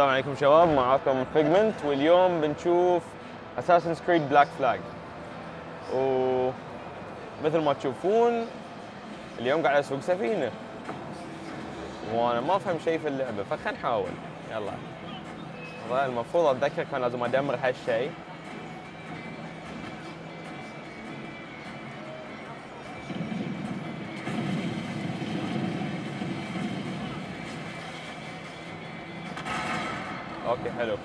السلام عليكم شباب، معاكم فيجمنت، واليوم بنشوف Assassin's Creed Black Flag. ومثل ما تشوفون اليوم قاعد اسوق سفينه وانا ما افهم شيء في اللعبه، فخلينا نحاول. يلا المفروض اتذكر كان لازم ادمر هالشيء. اوكي حلو.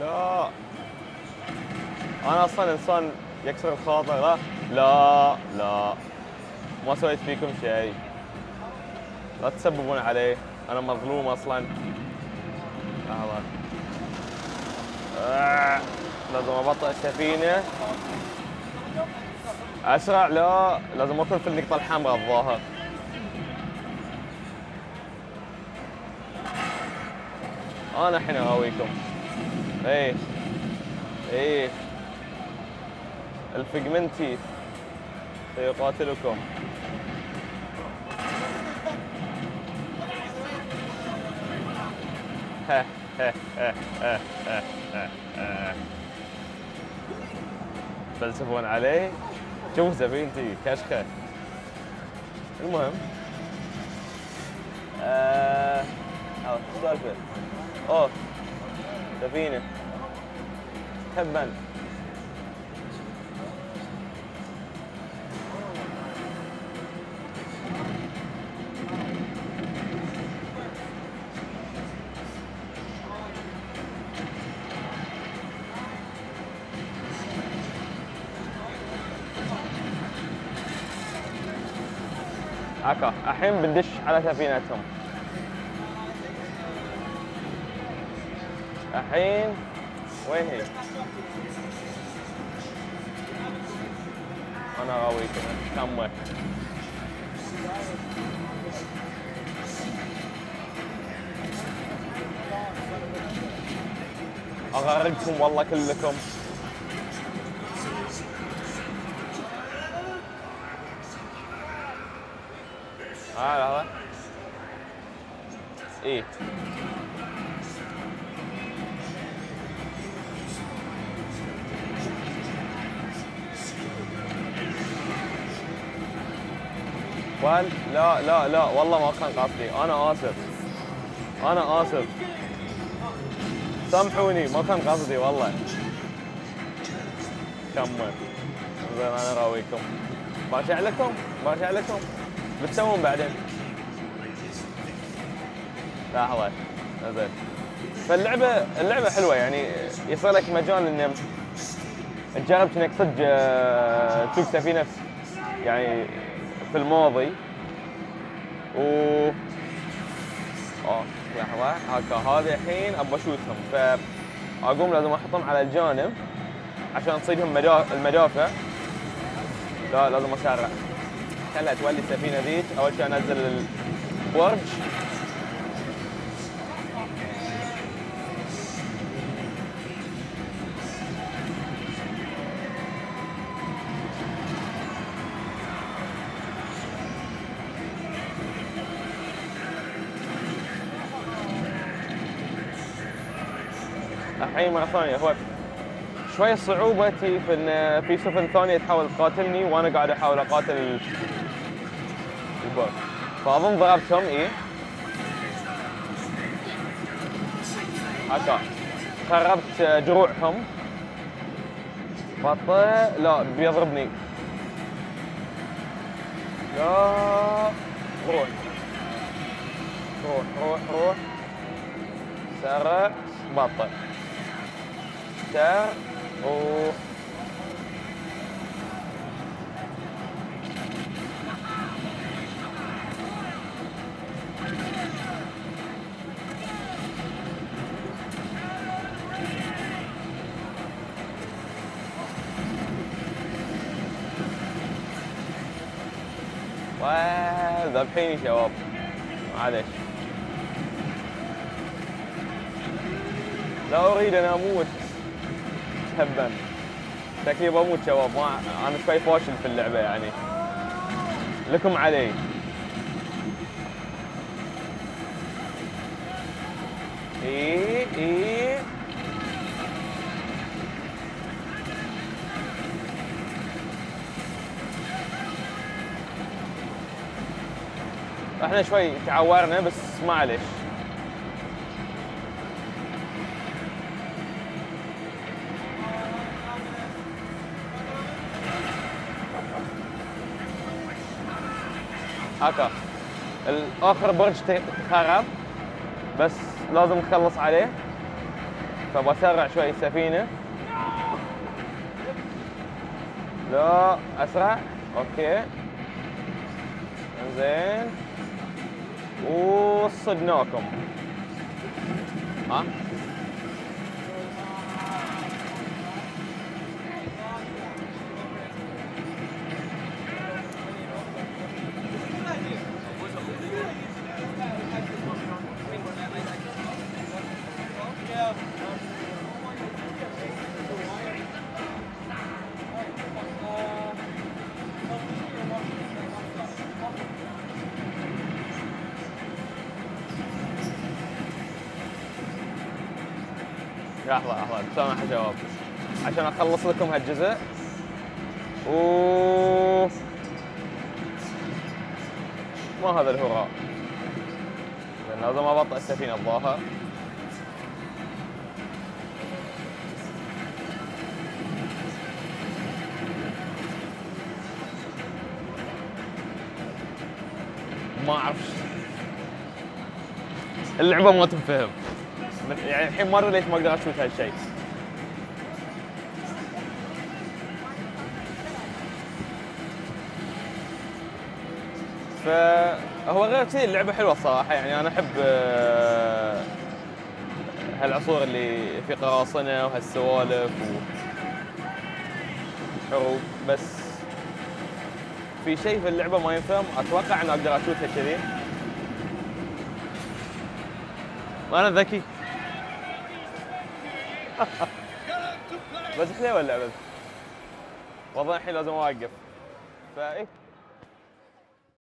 لا انا اصلا انسان يكسر الخاطر. لا لا ما سويت فيكم شيء، لا تسببون علي، انا مظلوم اصلا. لحظة لازم ابطئ السفينة اسرع. لا لازم اكون في النقطة الحمراء الظاهر. انا الحين اهاويكم. ايه ايه الفيجمنتي سيقاتلكم. تفلسفون عليه. شوف زبينتي كشخه. المهم شو سالفه؟ اوه سفينه تبا. هكا الحين بندش على سفينتهم. الحين وين هي؟ انا غاويكم كمك. اغرقكم والله كلكم. لحظة. ايه وال لا لا لا والله ما كان قصدي، انا اسف انا اسف، سامحوني ما كان قصدي والله. كمل زين انا راويكم. برجع لكم برجع لكم. بتسوون بعدين لحظة. زين فاللعبة اللعبة حلوة، يعني يصير لك مجال ان تجرب انك صدق تسوق سفينة يعني في الماضي. و لحظة هكا هذه الحين ابى اشوتهم، فاقوم لازم احطهم على الجانب عشان تصيدهم المدافع. لا لازم اسرع. خلها تولي السفينة ذيك. أول شيء أنزل الورج. الحين مرة ثانية هو شوي صعوبتي في إن في سفن ثانية تحاول تقاتلني وأنا قاعد أحاول أقاتل البرج. فأظن ضربتهم. إيه هكا خربت جروحهم. بطيء. لا بيضربني. لا روح روح روح روح. سرع بطيء. سرع. أوه ذابحيني شباب معلش. لا أريد أن أموت. تهبا شكلي بموت شباب. انا شوي فاشل في اللعبه يعني، لكم علي. ايه ايه احنا شوي تعورنا بس معلش. هكا الاخر برج تخرب بس لازم نخلص عليه، فبسرع شوي السفينه. لا اسرع. اوكي زين وصدناكم. ها لحظة لحظة سامح شباب عشان اخلص لكم هالجزء. اوف ما هذا الهراء، لازم ابطئ السفينة الظاهر. ما اعرف اللعبة ما تنفهم يعني الحين مرة ليش ما اقدر اشوف هالشيء. فهو غير كذي اللعبة حلوة الصراحة يعني، انا احب هالعصور اللي في قراصنة وهالسوالف وحروب، بس في شيء في اللعبة ما ينفهم. اتوقع اني اقدر اشوفها كذي، وانا ذكي. بس حلوة اللعبة، وضع الحين لازم اوقف. فاي